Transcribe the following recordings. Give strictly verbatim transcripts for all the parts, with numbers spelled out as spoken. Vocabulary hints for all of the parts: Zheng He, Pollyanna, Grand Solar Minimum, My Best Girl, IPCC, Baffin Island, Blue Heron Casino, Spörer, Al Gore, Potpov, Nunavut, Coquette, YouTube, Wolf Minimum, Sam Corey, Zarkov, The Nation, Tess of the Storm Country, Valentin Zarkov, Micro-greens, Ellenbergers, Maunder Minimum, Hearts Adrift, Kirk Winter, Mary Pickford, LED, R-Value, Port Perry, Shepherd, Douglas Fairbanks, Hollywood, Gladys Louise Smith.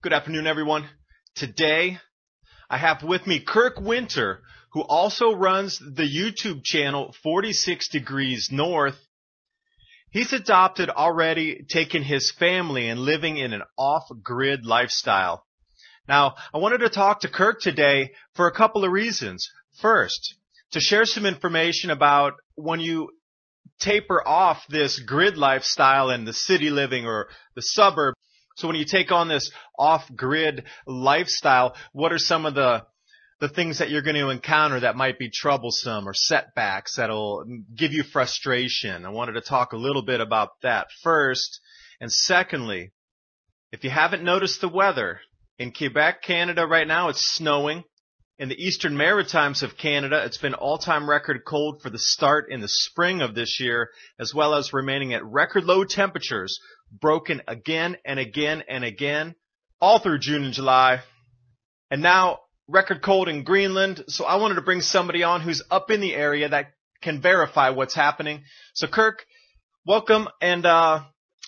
Good afternoon, everyone. Today, I have with me Kirk Winter, who also runs the YouTube channel forty-six degrees north. He's adopted already, taking his family and living in an off-grid lifestyle. Now, I wanted to talk to Kirk today for a couple of reasons. First, to share some information about when you taper off this grid lifestyle and the city living or the suburb. So when you take on this off-grid lifestyle, what are some of the the things that you're going to encounter that might be troublesome or setbacks that'll give you frustration? I wanted to talk a little bit about that first. And secondly, if you haven't noticed the weather, in Quebec, Canada right now, it's snowing. In the Eastern Maritimes of Canada, it's been all-time record cold for the start in the spring of this year, as well as remaining at record low temperatures, broken again and again and again, all through June and July. And now, record cold in Greenland, so I wanted to bring somebody on who's up in the area that can verify what's happening. So Kirk, welcome, and uh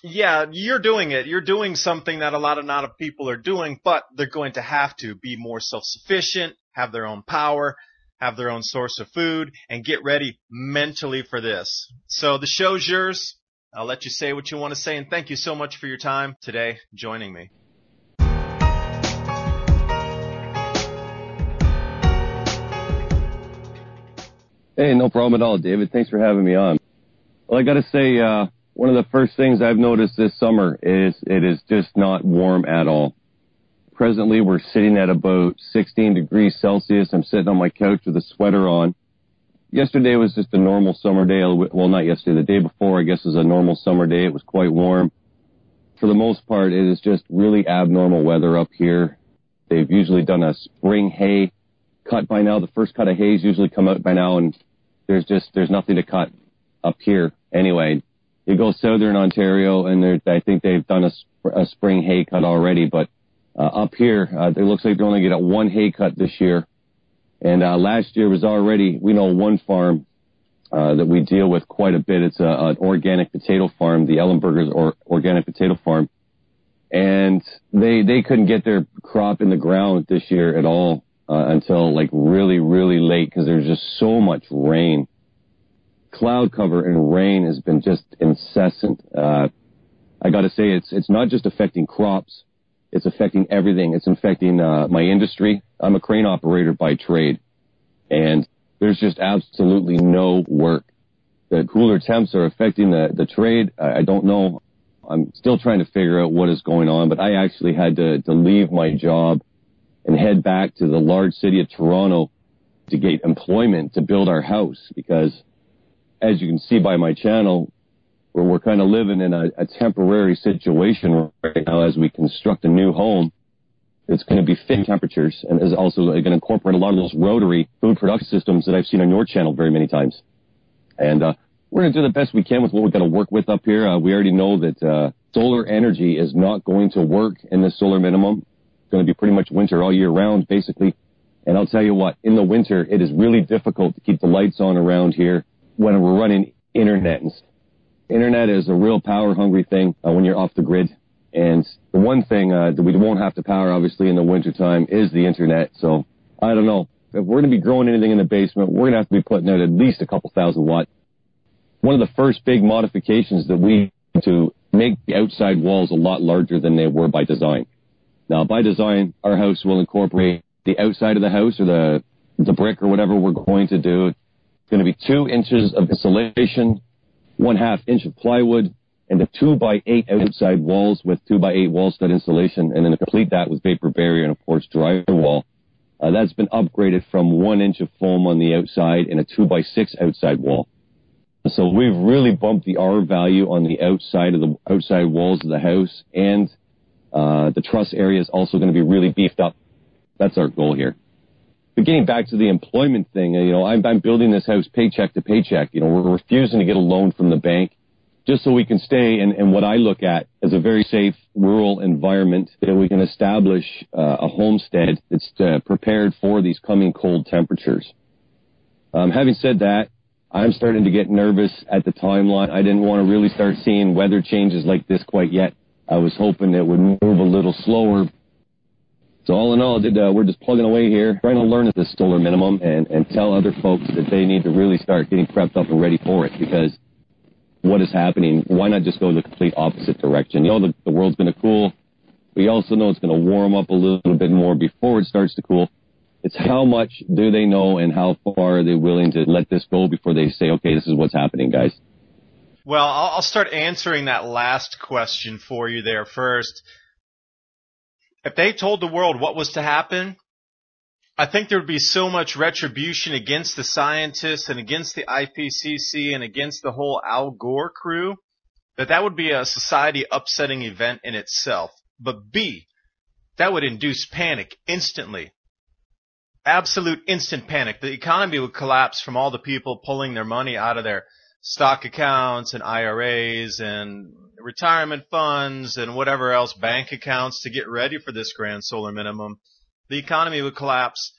yeah, you're doing it. You're doing something that a lot of not of people are doing, but they're going to have to be more self-sufficient, have their own power, have their own source of food, and get ready mentally for this. So the show's yours. I'll let you say what you want to say, and thank you so much for your time today joining me. Hey, no problem at all, David. Thanks for having me on. Well, I got to say, uh, one of the first things I've noticed this summer is it is just not warm at all. Presently, we're sitting at about sixteen degrees Celsius. I'm sitting on my couch with a sweater on. Yesterday was just a normal summer day. Well, not yesterday. The day before, I guess, was a normal summer day. It was quite warm. For the most part, it is just really abnormal weather up here. They've usually done a spring hay cut by now. The first cut of hay's usually come out by now, and there's just there's nothing to cut up here anyway. You go southern Ontario, and I think they've done a, sp a spring hay cut already. But uh, up here, uh, it looks like they're only going to get one hay cut this year. And uh, last year was already, we know one farm uh, that we deal with quite a bit. It's a, an organic potato farm, the Ellenbergers or organic potato farm. And they they couldn't get their crop in the ground this year at all uh, until like really, really late because there's just so much rain. Cloud cover and rain has been just incessant. Uh, I got to say, it's it's not just affecting crops. It's affecting everything. It's affecting uh, my industry. I'm a crane operator by trade, and there's just absolutely no work. The cooler temps are affecting the, the trade. I, I don't know. I'm still trying to figure out what is going on, but I actually had to, to leave my job and head back to the large city of Toronto to get employment to build our house because, as you can see by my channel, where we're kind of living in a, a temporary situation right now as we construct a new home. It's going to be fixed temperatures and is also going to incorporate a lot of those rotary food production systems that I've seen on your channel very many times. And uh, we're going to do the best we can with what we've got to work with up here. Uh, we already know that uh, solar energy is not going to work in the solar minimum. It's going to be pretty much winter all year round, basically. And I'll tell you what, in the winter, it is really difficult to keep the lights on around here when we're running internet and stuff. Internet is a real power-hungry thing uh, when you're off the grid. And the one thing uh, that we won't have to power, obviously, in the wintertime is the internet. So, I don't know. If we're going to be growing anything in the basement, we're going to have to be putting out at least a couple thousand watt. One of the first big modifications that we did to make the outside walls a lot larger than they were by design. Now, by design, our house will incorporate the outside of the house or the, the brick or whatever we're going to do. It's going to be two inches of insulation, one half inch of plywood, and the two by eight outside walls with two by eight wall stud insulation, and then to complete that with vapor barrier and of course drywall. Uh, that's been upgraded from one inch of foam on the outside and a two by six outside wall. So we've really bumped the R value on the outside of the outside walls of the house, and uh, the truss area is also going to be really beefed up. That's our goal here. But getting back to the employment thing, you know, I'm, I'm building this house paycheck to paycheck. You know, we're refusing to get a loan from the bank just so we can stay in, in what I look at as a very safe rural environment that we can establish uh, a homestead that's uh, prepared for these coming cold temperatures. Um, having said that, I'm starting to get nervous at the timeline. I didn't want to really start seeing weather changes like this quite yet. I was hoping it would move a little slower. So all in all, did, uh, we're just plugging away here, trying to learn this solar minimum and, and tell other folks that they need to really start getting prepped up and ready for it, because what is happening, why not just go the complete opposite direction? You know, the, the world's going to cool. We also know it's going to warm up a little bit more before it starts to cool. It's how much do they know and how far are they willing to let this go before they say, okay, this is what's happening, guys. Well, I'll start answering that last question for you there first. If they told the world what was to happen, I think there would be so much retribution against the scientists and against the I P C C and against the whole Al Gore crew that that would be a society-upsetting event in itself. But B, that would induce panic instantly. Absolute instant panic. The economy would collapse from all the people pulling their money out of their stock accounts and I R As and retirement funds and whatever else, bank accounts, to get ready for this grand solar minimum. The economy would collapse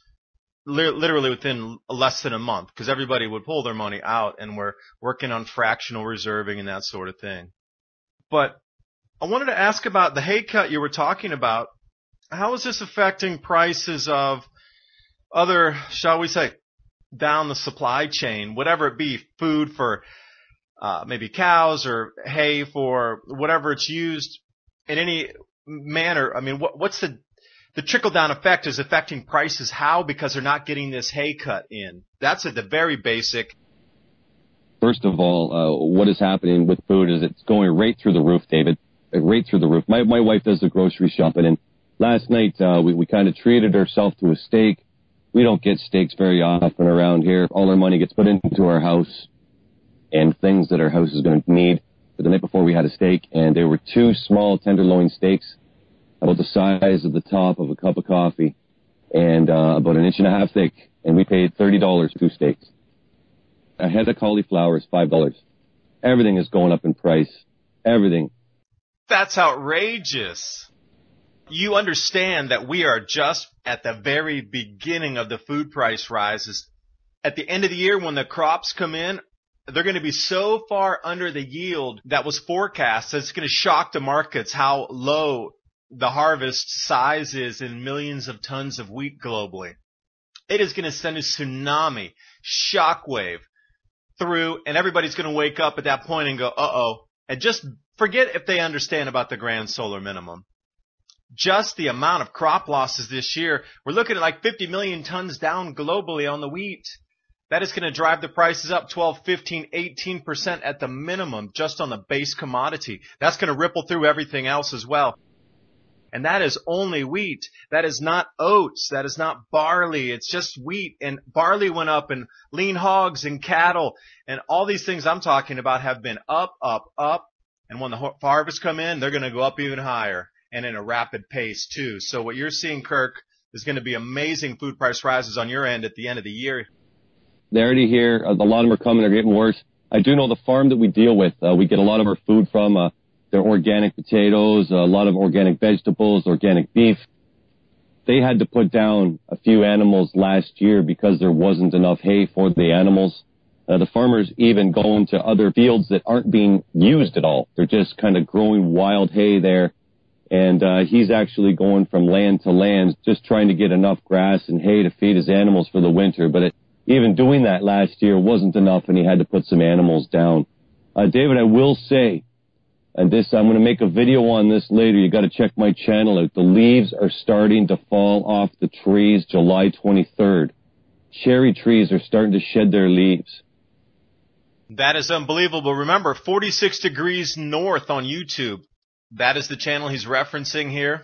li- literally within less than a month because everybody would pull their money out and we're working on fractional reserving and that sort of thing. But I wanted to ask about the hay cut you were talking about. How is this affecting prices of other, shall we say, down the supply chain, whatever it be, food for uh, maybe cows or hay for whatever it's used in any manner? I mean, what, what's the the trickle-down effect is affecting prices? How? Because they're not getting this hay cut in. That's at the very basic. First of all, uh, what is happening with food is it's going right through the roof, David, right through the roof. My my wife does the grocery shopping, and last night uh, we, we kind of treated ourselves to a steak. We don't get steaks very often around here. All our money gets put into our house and things that our house is going to need. But the night before we had a steak, and there were two small tenderloin steaks about the size of the top of a cup of coffee and uh, about an inch and a half thick. And we paid thirty dollars for two steaks. A head of cauliflower is five dollars. Everything is going up in price. Everything. That's outrageous. You understand that we are just at the very beginning of the food price rises. At the end of the year when the crops come in, they're going to be so far under the yield that was forecast that it's going to shock the markets how low the harvest size is in millions of tons of wheat globally. It is going to send a tsunami, shockwave through, and everybody's going to wake up at that point and go, uh-oh, and just forget if they understand about the grand solar minimum. Just the amount of crop losses this year, we're looking at like fifty million tons down globally on the wheat. That is going to drive the prices up twelve, fifteen, eighteen percent at the minimum just on the base commodity. That's going to ripple through everything else as well. And that is only wheat. That is not oats. That is not barley. It's just wheat. And barley went up, and lean hogs and cattle and all these things I'm talking about have been up, up, up. And when the harvests come in, they're going to go up even higher. And in a rapid pace, too. So what you're seeing, Kirk, is going to be amazing food price rises on your end at the end of the year. They're already here. A lot of them are coming. They're getting worse. I do know the farm that we deal with, uh, we get a lot of our food from. Uh, they're organic potatoes, a lot of organic vegetables, organic beef. They had to put down a few animals last year because there wasn't enough hay for the animals. Uh, the farmers even going to other fields that aren't being used at all. They're just kind of growing wild hay there. And uh, he's actually going from land to land, just trying to get enough grass and hay to feed his animals for the winter. But it, even doing that last year wasn't enough, and he had to put some animals down. Uh, David, I will say, and this I'm going to make a video on this later. You got to check my channel out. The leaves are starting to fall off the trees July twenty-third. Cherry trees are starting to shed their leaves. That is unbelievable. Remember, forty-six degrees north on YouTube. That is the channel he's referencing here.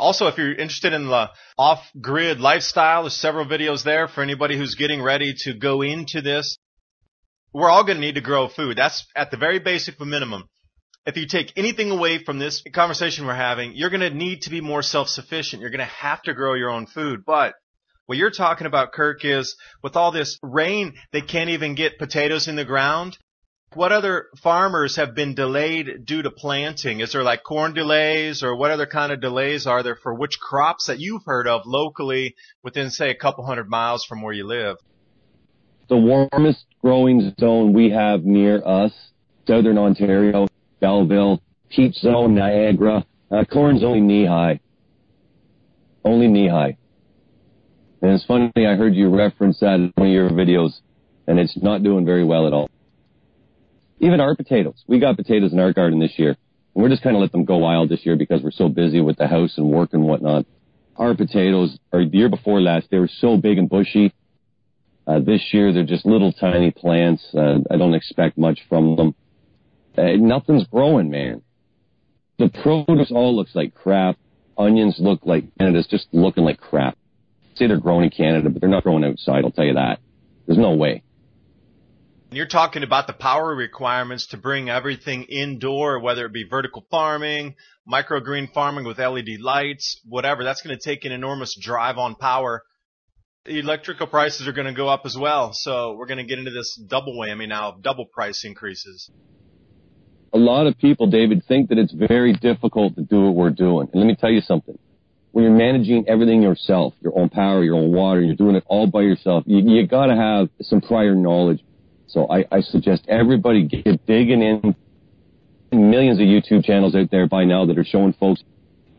Also, if you're interested in the off-grid lifestyle, there's several videos there for anybody who's getting ready to go into this. We're all going to need to grow food. That's at the very basic minimum. If you take anything away from this conversation we're having, you're going to need to be more self-sufficient. You're going to have to grow your own food. But what you're talking about, Kirk, is with all this rain, they can't even get potatoes in the ground. What other farmers have been delayed due to planting? Is there like corn delays, or what other kind of delays are there for which crops that you've heard of locally within, say, a couple hundred miles from where you live? The warmest growing zone we have near us, southern Ontario, Belleville, peach zone, Niagara, uh, corn's only knee high. only knee-high. And it's funny, I heard you reference that in one of your videos, and it's not doing very well at all. Even our potatoes. We got potatoes in our garden this year. And we're just kind of let them go wild this year because we're so busy with the house and work and whatnot. Our potatoes, or the year before last, they were so big and bushy. Uh, this year, they're just little tiny plants. Uh, I don't expect much from them. Uh, nothing's growing, man. The produce all looks like crap. Onions look like Canada's just looking like crap. Say they're growing in Canada, but they're not growing outside, I'll tell you that. There's no way. You're talking about the power requirements to bring everything indoor, whether it be vertical farming, microgreen farming with L E D lights, whatever. That's going to take an enormous drive on power. The electrical prices are going to go up as well. So we're going to get into this double whammy now of double price increases. A lot of people, David, think that it's very difficult to do what we're doing. And let me tell you something. When you're managing everything yourself, your own power, your own water, you're doing it all by yourself, you, you got to have some prior knowledge. So I, I suggest everybody get digging in. Millions of YouTube channels out there by now that are showing folks.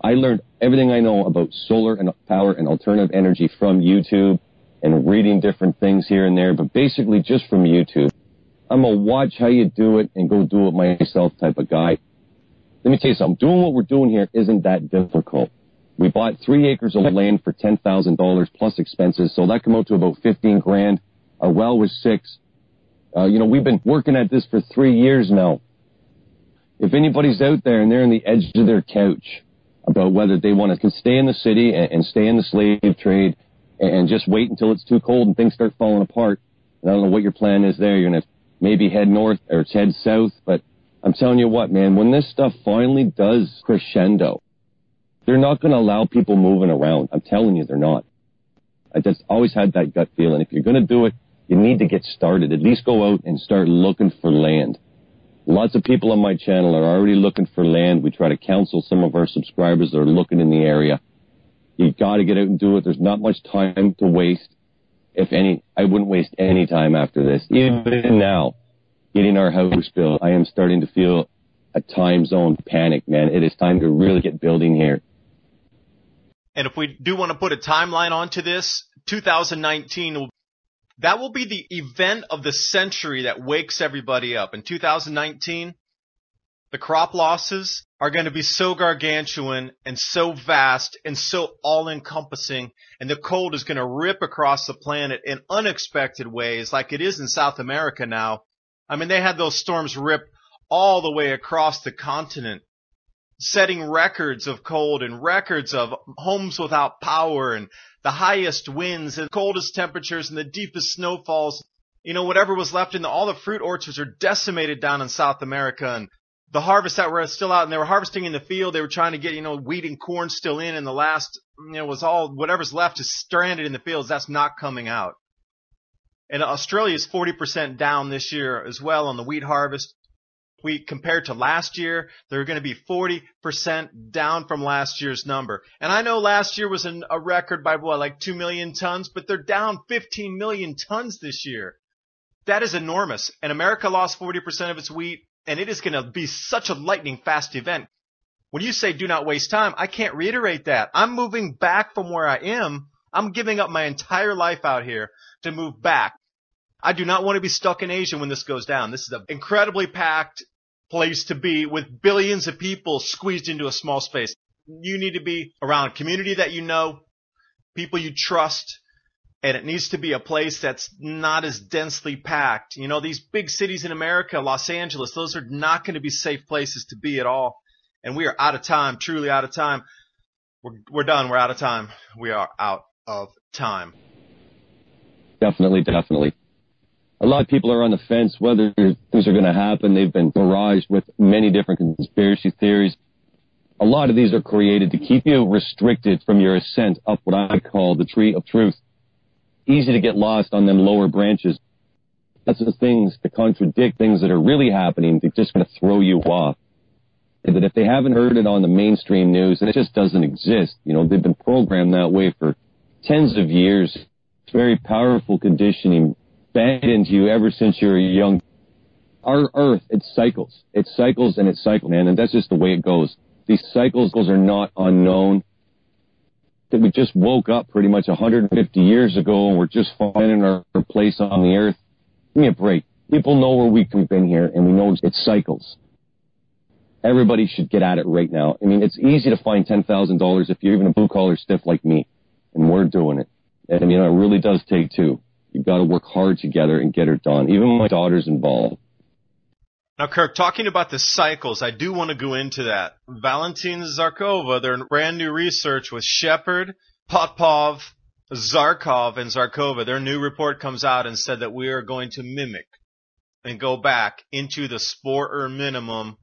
I learned everything I know about solar and power and alternative energy from YouTube and reading different things here and there, but basically just from YouTube. I'm a watch how you do it and go do it myself type of guy. Let me tell you something. Doing what we're doing here isn't that difficult. We bought three acres of land for ten thousand dollars plus expenses, so that came out to about fifteen grand. Our well was six. Uh, you know, we've been working at this for three years now. If anybody's out there and they're on the edge of their couch about whether they want to stay in the city and, and stay in the slave trade and, and just wait until it's too cold and things start falling apart, and I don't know what your plan is there. You're going to maybe head north or head south, but I'm telling you what, man, when this stuff finally does crescendo, they're not going to allow people moving around. I'm telling you, they're not. I just always had that gut feeling. If you're going to do it, you need to get started. At least go out and start looking for land. Lots of people on my channel are already looking for land. We try to counsel some of our subscribers that are looking in the area. You got to get out and do it. There's not much time to waste, if any. I wouldn't waste any time after this. Even now, getting our house built, I am starting to feel a time zone panic, man. It is time to really get building here. And if we do want to put a timeline onto this, two thousand nineteen will be That will be the event of the century that wakes everybody up. In two thousand nineteen, the crop losses are going to be so gargantuan and so vast and so all-encompassing, and the cold is going to rip across the planet in unexpected ways like it is in South America now. I mean, they had those storms rip all the way across the continent, setting records of cold and records of homes without power and the highest winds and the coldest temperatures and the deepest snowfalls. You know, whatever was left in the, all the fruit orchards are decimated down in South America, and the harvests that were still out and they were harvesting in the field, they were trying to get, you know, wheat and corn still in, and the last, you know, was all, whatever's left is stranded in the fields. That's not coming out. And Australia is forty percent down this year as well on the wheat harvest. We compared to last year, they're going to be forty percent down from last year's number. And I know last year was an, a record by, what, like two million tons, but they're down fifteen million tons this year. That is enormous. And America lost forty percent of its wheat, and it is going to be such a lightning fast event. When you say do not waste time, I can't reiterate that. I'm moving back from where I am. I'm giving up my entire life out here to move back. I do not want to be stuck in Asia when this goes down. This is an incredibly packed place to be with billions of people squeezed into a small space. You need to be around a community that you know, people you trust, and it needs to be a place that's not as densely packed. You know, these big cities in America, Los Angeles, those are not going to be safe places to be at all. And we are out of time, truly out of time. We're, we're done. We're out of time. We are out of time. Definitely, definitely. A lot of people are on the fence whether things are going to happen. They've been barraged with many different conspiracy theories. A lot of these are created to keep you restricted from your ascent up what I call the tree of truth. Easy to get lost on them lower branches. That's the things that contradict things that are really happening. They're just going to throw you off. And that if they haven't heard it on the mainstream news, and it just doesn't exist. You know, they've been programmed that way for tens of years. It's very powerful conditioning fed into you ever since you were young. Our earth, it cycles. It cycles and it cycles, man, and that's just the way it goes. These cycles are not unknown. that we just woke up pretty much one hundred fifty years ago and we're just finding our place on the earth. Give me a break. People know where we've been here, and we know it's cycles. Everybody should get at it right now. I mean, it's easy to find ten thousand dollars if you're even a blue-collar stiff like me, and we're doing it. And, I mean, it really does take two. You've got to work hard together and get it done. Even my daughter's involved. Now, Kirk, talking about the cycles, I do want to go into that. Valentin Zarkov, their brand new research with Shepherd, Potpov, Zarkov, and Zarkova. Their new report comes out and said that we are going to mimic and go back into the Spörer minimum,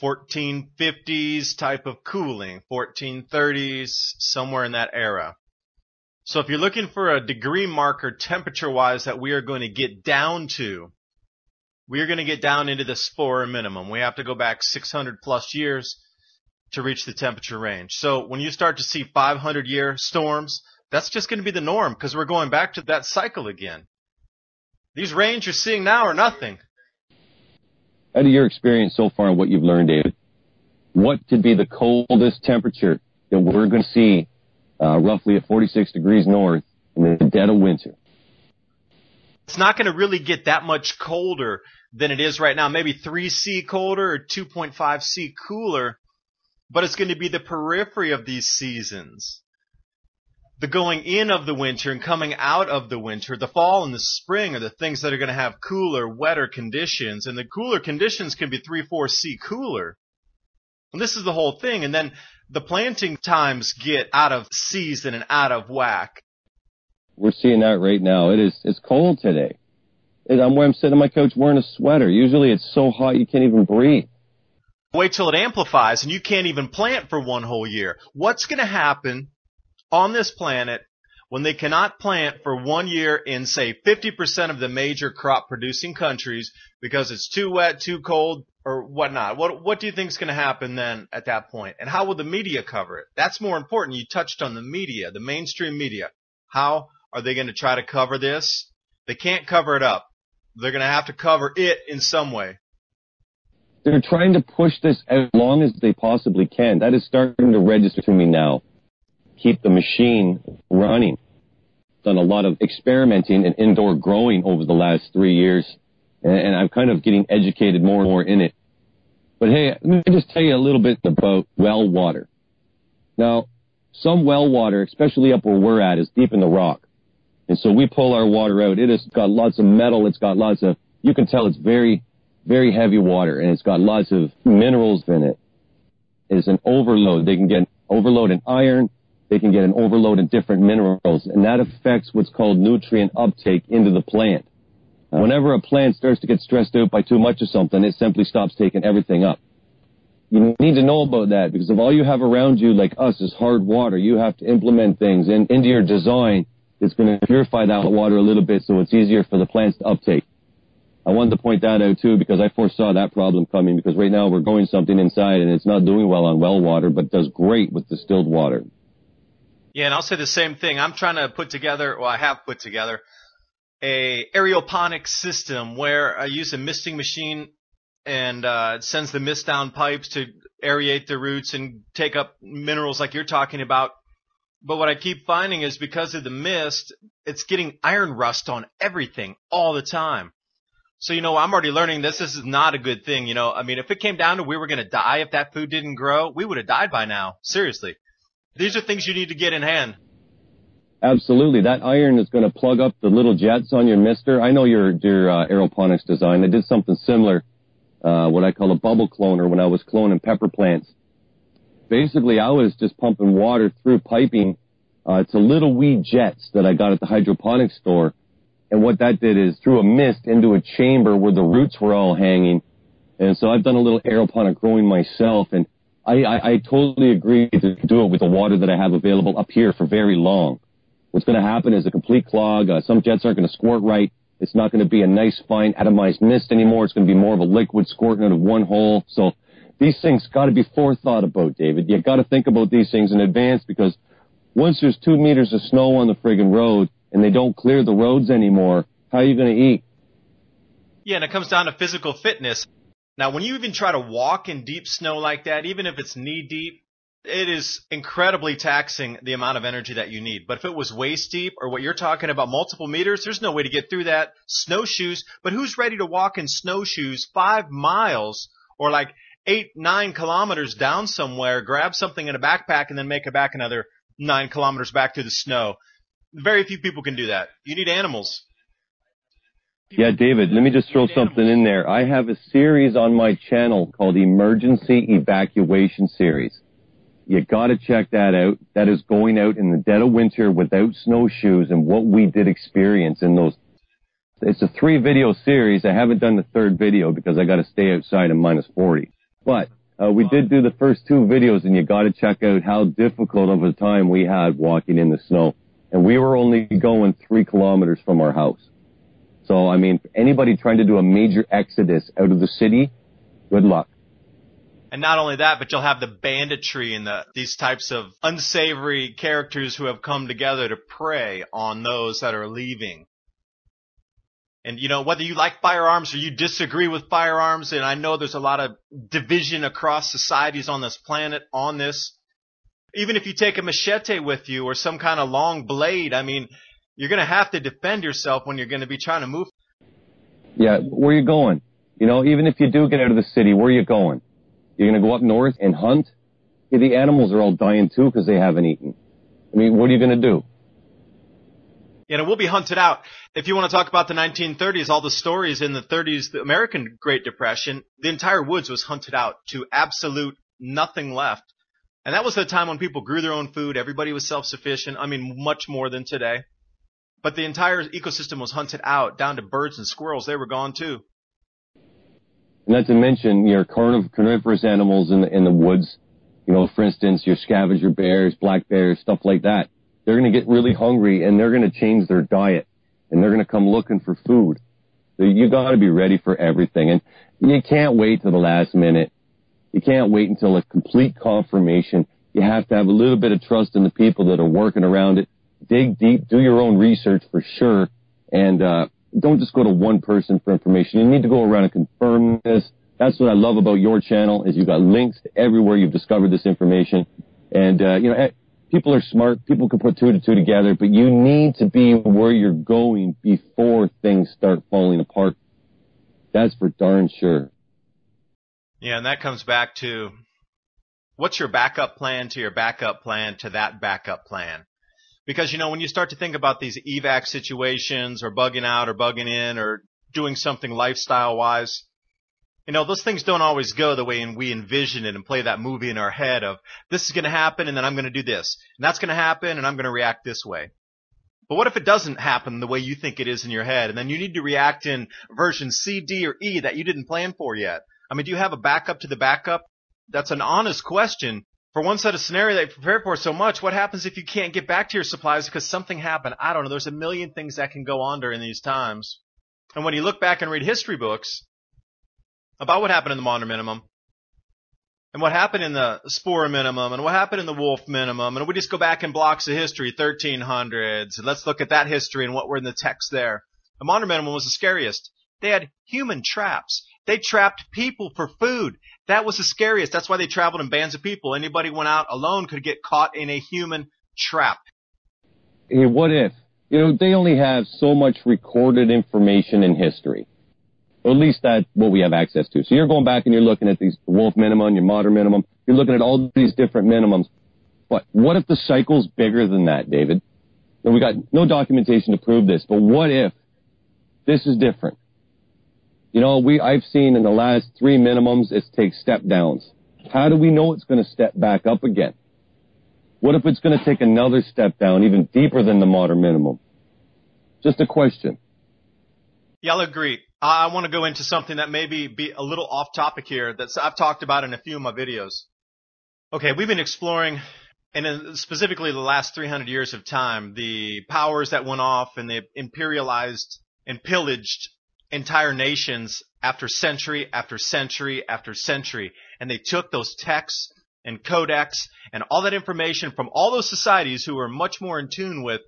fourteen fifties type of cooling, fourteen thirties, somewhere in that era. So if you're looking for a degree marker temperature-wise that we are going to get down to, we're going to get down into the Spörer minimum. We have to go back six hundred plus years to reach the temperature range. So when you start to see five hundred year storms, that's just going to be the norm because we're going back to that cycle again. These ranges you're seeing now are nothing. Out of your experience so far and what you've learned, David, what could be the coldest temperature that we're going to see uh, roughly at forty-six degrees north in the dead of winter? It's not going to really get that much colder than it is right now, maybe three C colder or two point five C cooler, but it's going to be the periphery of these seasons. The going in of the winter and coming out of the winter, the fall and the spring are the things that are going to have cooler, wetter conditions, and the cooler conditions can be three, four C cooler. And this is the whole thing, and then the planting times get out of season and out of whack. We're seeing that right now. It is, it's cold today. And I'm where I'm sitting on my couch wearing a sweater. Usually it's so hot you can't even breathe. Wait till it amplifies and you can't even plant for one whole year. What's going to happen on this planet when they cannot plant for one year in, say, fifty percent of the major crop-producing countries because it's too wet, too cold, or whatnot? What, what do you think is going to happen then at that point? And how will the media cover it? That's more important. You touched on the media, the mainstream media. How are they going to try to cover this? They can't cover it up. They're going to have to cover it in some way. They're trying to push this as long as they possibly can. That is starting to register to me now. Keep the machine running. Done a lot of experimenting and indoor growing over the last three years, and I'm kind of getting educated more and more in it. But hey, let me just tell you a little bit about well water. Now, some well water, especially up where we're at, is deep in the rock. And so we pull our water out. It has got lots of metal. It's got lots of, you can tell it's very, very heavy water, and it's got lots of minerals in it. It's an overload. They can get an overload in iron. They can get an overload in different minerals, and that affects what's called nutrient uptake into the plant. Now, whenever a plant starts to get stressed out by too much of something, it simply stops taking everything up. You need to know about that because if all you have around you, like us, is hard water, you have to implement things in, into your design. It's going to purify that water a little bit so it's easier for the plants to uptake. I wanted to point that out, too, because I foresaw that problem coming, because right now we're growing something inside, and it's not doing well on well water, but does great with distilled water. Yeah, and I'll say the same thing. I'm trying to put together, well, I have put together, a aeroponic system where I use a misting machine, and uh, it sends the mist down pipes to aerate the roots and take up minerals like you're talking about. But what I keep finding is because of the mist, it's getting iron rust on everything all the time. So, you know, I'm already learning this. This is not a good thing, you know. I mean, if it came down to we were going to die if that food didn't grow, we would have died by now. Seriously. These are things you need to get in hand. Absolutely. That iron is going to plug up the little jets on your mister. I know your, your uh, aeroponics design. I did something similar, uh, what I call a bubble cloner when I was cloning pepper plants. Basically, I was just pumping water through piping uh, to little wee jets that I got at the hydroponics store. And what that did is threw a mist into a chamber where the roots were all hanging. And so I've done a little aeroponic growing myself. And I, I, I totally agree to do it with the water that I have available up here for very long. What's going to happen is a complete clog. Uh, some jets aren't going to squirt right. It's not going to be a nice, fine, atomized mist anymore. It's going to be more of a liquid squirting out of one hole. So these things got to be forethought about, David. You got to think about these things in advance, because once there's two meters of snow on the friggin' road and they don't clear the roads anymore, how are you going to eat? Yeah, and it comes down to physical fitness. Now, when you even try to walk in deep snow like that, even if it's knee deep, It is incredibly taxing, the amount of energy that you need. But if it was waist deep or what you're talking about, multiple meters, there's no way to get through that. Snowshoes. But who's ready to walk in snowshoes five miles or like eight, nine kilometers down somewhere, grab something in a backpack and then make it back another nine kilometers back through the snow? Very few people can do that. You need animals. Yeah, David, let me just throw something in there. I have a series on my channel called Emergency Evacuation Series. You got to check that out. That is going out in the dead of winter without snowshoes and what we did experience in those. It's a three video series. I haven't done the third video because I got to stay outside in minus forty. But uh, we did do the first two videos, and you got to check out how difficult of a time we had walking in the snow. And we were only going three kilometers from our house. So, I mean, anybody trying to do a major exodus out of the city, good luck. And not only that, but you'll have the banditry and the, these types of unsavory characters who have come together to prey on those that are leaving. And, you know, whether you like firearms or you disagree with firearms, and I know there's a lot of division across societies on this planet on this. Even if you take a machete with you or some kind of long blade, I mean, you're going to have to defend yourself when you're going to be trying to move. Yeah, where are you going? You know, even if you do get out of the city, where are you going? You're going to go up north and hunt? Yeah, the animals are all dying too because they haven't eaten. I mean, what are you going to do? You know, we'll be hunted out. If you want to talk about the nineteen thirties, all the stories in the thirties, the American Great Depression, the entire woods was hunted out to absolute nothing left. And that was the time when people grew their own food. Everybody was self-sufficient. I mean, much more than today. But the entire ecosystem was hunted out, down to birds and squirrels. They were gone too. Not to mention your carnivorous animals in the, in the woods, you know, for instance, your scavenger bears, black bears, stuff like that. They're going to get really hungry and they're going to change their diet and they're going to come looking for food. So you got to be ready for everything. And you can't wait till the last minute. You can't wait until a complete confirmation. You have to have a little bit of trust in the people that are working around it. Dig deep, do your own research for sure. And, uh, Don't just go to one person for information. You need to go around and confirm this. That's what I love about your channel is you've got links to everywhere you've discovered this information. And, uh, you know, people are smart. People can put two to two together, but you need to be where you're going before things start falling apart. That's for darn sure. Yeah, and that comes back to what's your backup plan to your backup plan to that backup plan? Because, you know, when you start to think about these evac situations or bugging out or bugging in or doing something lifestyle-wise, you know, those things don't always go the way we envision it and play that movie in our head of this is going to happen and then I'm going to do this. And that's going to happen and I'm going to react this way. But what if it doesn't happen the way you think it is in your head and then you need to react in version C, D, or E that you didn't plan for yet? I mean, do you have a backup to the backup? That's an honest question. For one set of scenario that you prepared for so much, what happens if you can't get back to your supplies because something happened? I don't know. There's a million things that can go on during these times. And when you look back and read history books about what happened in the Maunder Minimum and what happened in the Spörer Minimum and what happened in the Wolf Minimum, and we just go back in blocks of history, thirteen hundreds, and let's look at that history and what were in the text there. The Maunder Minimum was the scariest. They had human traps. They trapped people for food. That was the scariest. That's why they traveled in bands of people. Anybody went out alone could get caught in a human trap. Hey, what if? You know, they only have so much recorded information in history. Or at least that's what we have access to. So you're going back and you're looking at these Wolf Minimum, your Maunder Minimum. You're looking at all these different minimums. But what if the cycle's bigger than that, David? And we got no documentation to prove this, but what if this is different? You know, we I've seen in the last three minimums, it takes step downs. How do we know it's going to step back up again? What if it's going to take another step down, even deeper than the modern minimum? Just a question. Yeah, I'll agree. I want to go into something that maybe be a little off topic here that I've talked about in a few of my videos. Okay, we've been exploring, and specifically the last three hundred years of time, the powers that went off and they imperialized and pillaged entire nations after century after century after century. And they took those texts and codex and all that information from all those societies who were much more in tune with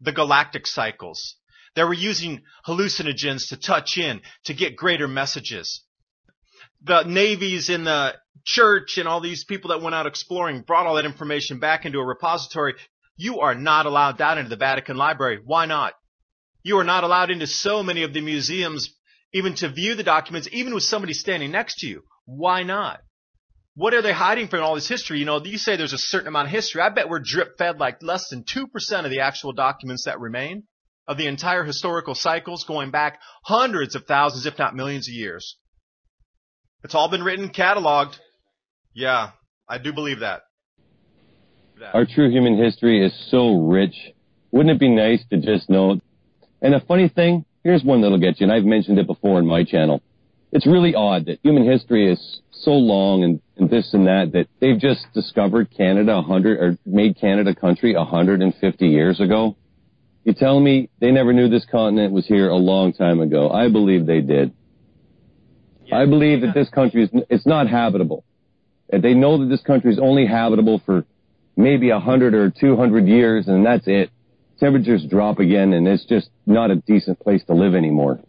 the galactic cycles. They were using hallucinogens to touch in, to get greater messages. the navies and the church and all these people that went out exploring brought all that information back into a repository. You are not allowed down into the Vatican Library. Why not? You are not allowed into so many of the museums, even to view the documents, even with somebody standing next to you. Why not? What are they hiding from all this history? You know, you say there's a certain amount of history. I bet we're drip-fed like less than two percent of the actual documents that remain of the entire historical cycles going back hundreds of thousands, if not millions of years. It's all been written, cataloged. Yeah, I do believe that. that. Our true human history is so rich. Wouldn't it be nice to just know? And a funny thing, here's one that'll get you, and I've mentioned it before on my channel. It's really odd that human history is so long and, and this and that, that they've just discovered Canada one hundred, or made Canada a country one hundred fifty years ago. You tell me they never knew this continent was here a long time ago. I believe they did. Yeah, I believe yeah. that this country is, it's not habitable. And they know that this country is only habitable for maybe one hundred or two hundred years, and that's it. Temperatures drop again, and it's just not a decent place to live anymore.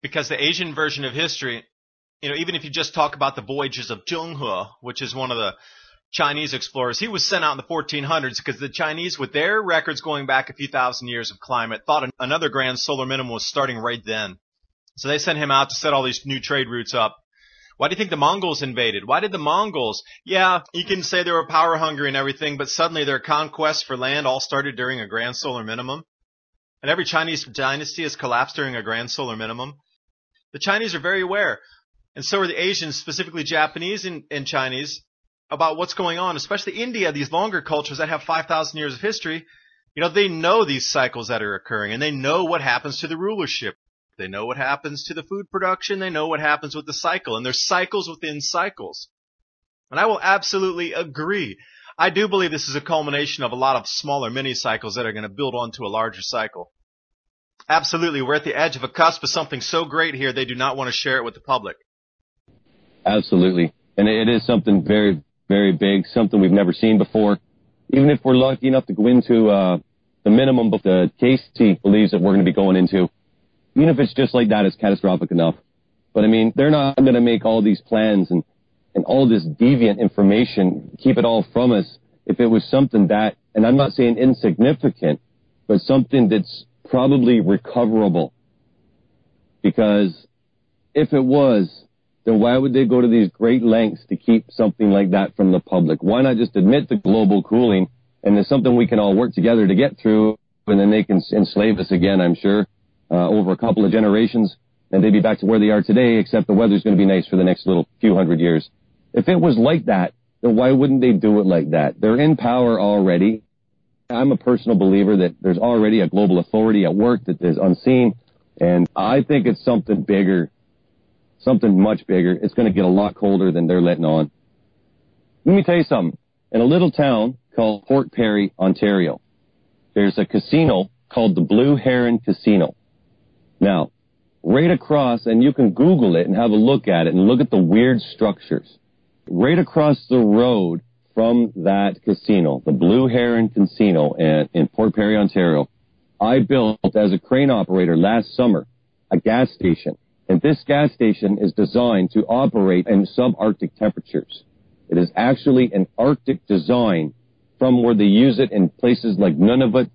Because the Asian version of history, you know, even if you just talk about the voyages of Zheng He, which is one of the Chinese explorers, he was sent out in the fourteen hundreds because the Chinese, with their records going back a few thousand years of climate, thought another grand solar minimum was starting right then. So they sent him out to set all these new trade routes up. Why do you think the Mongols invaded? Why did the Mongols? Yeah, you can say they were power hungry and everything, but suddenly their conquests for land all started during a grand solar minimum. And every Chinese dynasty has collapsed during a grand solar minimum. The Chinese are very aware, and so are the Asians, specifically Japanese and, and Chinese, about what's going on, especially India, these longer cultures that have five thousand years of history. You know, they know these cycles that are occurring, and they know what happens to the rulership. They know what happens to the food production. They know what happens with the cycle, and there's cycles within cycles. And I will absolutely agree. I do believe this is a culmination of a lot of smaller mini-cycles that are going to build onto a larger cycle. Absolutely. We're at the edge of a cusp of something so great here, they do not want to share it with the public. Absolutely. And it is something very, very big, something we've never seen before. Even if we're lucky enough to go into uh, the minimum, but the Casey believes that we're going to be going into, even if it's just like that, it's catastrophic enough. But, I mean, they're not going to make all these plans and, and all this deviant information, keep it all from us. If it was something that, and I'm not saying insignificant, but something that's probably recoverable, because if it was, then why would they go to these great lengths to keep something like that from the public? Why not just admit the global cooling, and there's something we can all work together to get through, and then they can enslave us again, I'm sure, uh, over a couple of generations, and they'd be back to where they are today, except the weather's going to be nice for the next little few hundred years. If it was like that, then why wouldn't they do it like that? They're in power already. I'm a personal believer that there's already a global authority at work that is unseen, and I think it's something bigger, something much bigger. It's going to get a lot colder than they're letting on. Let me tell you something. In a little town called Port Perry, Ontario, there's a casino called the Blue Heron Casino. Now, right across, and you can Google it and have a look at it and look at the weird structures. Right across the road from that casino, the Blue Heron Casino in, in Port Perry, Ontario, I built, as a crane operator last summer, a gas station. And this gas station is designed to operate in subarctic temperatures. It is actually an Arctic design from where they use it in places like Nunavut,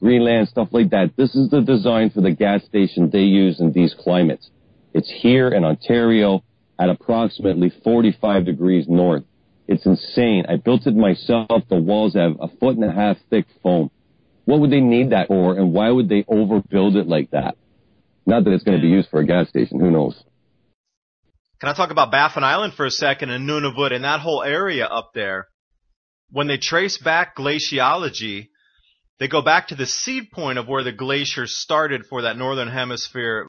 Greenland, stuff like that. This is the design for the gas station they use in these climates. It's here in Ontario at approximately forty-five degrees north. It's insane. I built it myself. The walls have a foot and a half thick foam. What would they need that for, and why would they overbuild it like that? Not that it's going to be used for a gas station. Who knows? Can I talk about Baffin Island for a second and Nunavut and that whole area up there? When they trace back glaciology, they go back to the seed point of where the glaciers started for that northern hemisphere.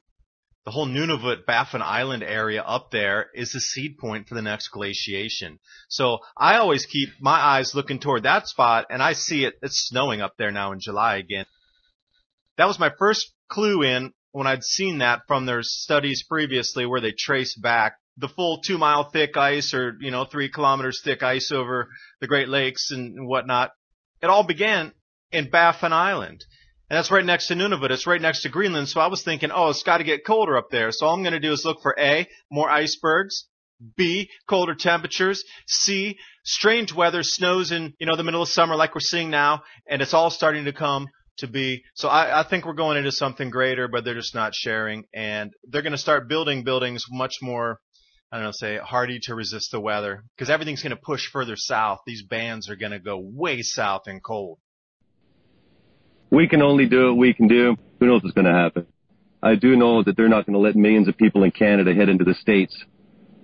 The whole Nunavut, Baffin Island area up there is the seed point for the next glaciation. So I always keep my eyes looking toward that spot, and I see it. It's snowing up there now in July again. That was my first clue in when I'd seen that from their studies previously where they trace back the full two-mile thick ice, or, you know, three kilometers thick ice over the Great Lakes and whatnot. It all began in Baffin Island. And that's right next to Nunavut. It's right next to Greenland. So I was thinking, oh, it's got to get colder up there. So all I'm going to do is look for A, more icebergs, B, colder temperatures, C, strange weather, snows in, you know, the middle of summer like we're seeing now, and it's all starting to come to be. So I, I think we're going into something greater, but they're just not sharing. And they're going to start building buildings much more, I don't know, say hardy to resist the weather, because everything's going to push further south. These bands are going to go way south and cold. We can only do what we can do. Who knows what's going to happen? I do know that they're not going to let millions of people in Canada head into the States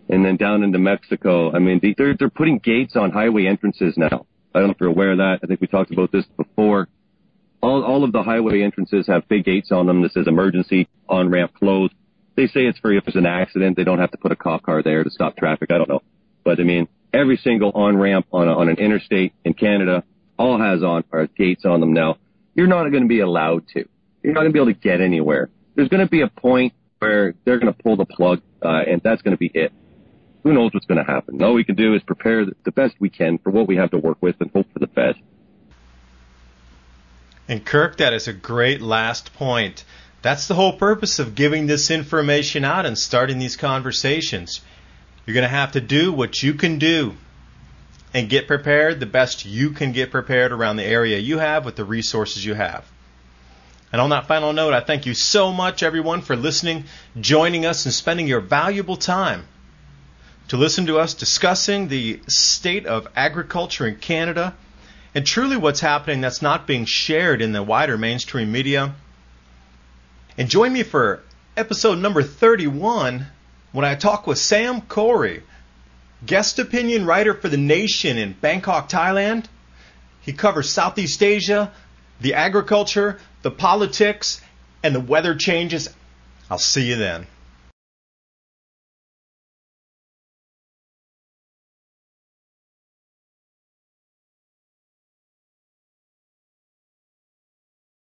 and then down into Mexico. I mean, they're, they're putting gates on highway entrances now. I don't know if you're aware of that. I think we talked about this before. All, all of the highway entrances have big gates on them that says emergency, on-ramp closed. They say it's for if there's an accident. They don't have to put a cop car there to stop traffic. I don't know. But, I mean, every single on-ramp on, a, on an interstate in Canada all has on or gates on them now. You're not going to be allowed to. You're not going to be able to get anywhere. There's going to be a point where they're going to pull the plug, uh, and that's going to be it. Who knows what's going to happen? All we can do is prepare the best we can for what we have to work with and hope for the best. And Kirk, that is a great last point. That's the whole purpose of giving this information out and starting these conversations. You're going to have to do what you can do and get prepared the best you can get prepared around the area you have with the resources you have. And on that final note, I thank you so much, everyone, for listening, joining us, and spending your valuable time to listen to us discussing the state of agriculture in Canada and truly what's happening that's not being shared in the wider mainstream media. And join me for episode number thirty-one when I talk with Sam Corey, guest opinion writer for The Nation in Bangkok, Thailand. He covers Southeast Asia, the agriculture, the politics, and the weather changes. I'll see you then.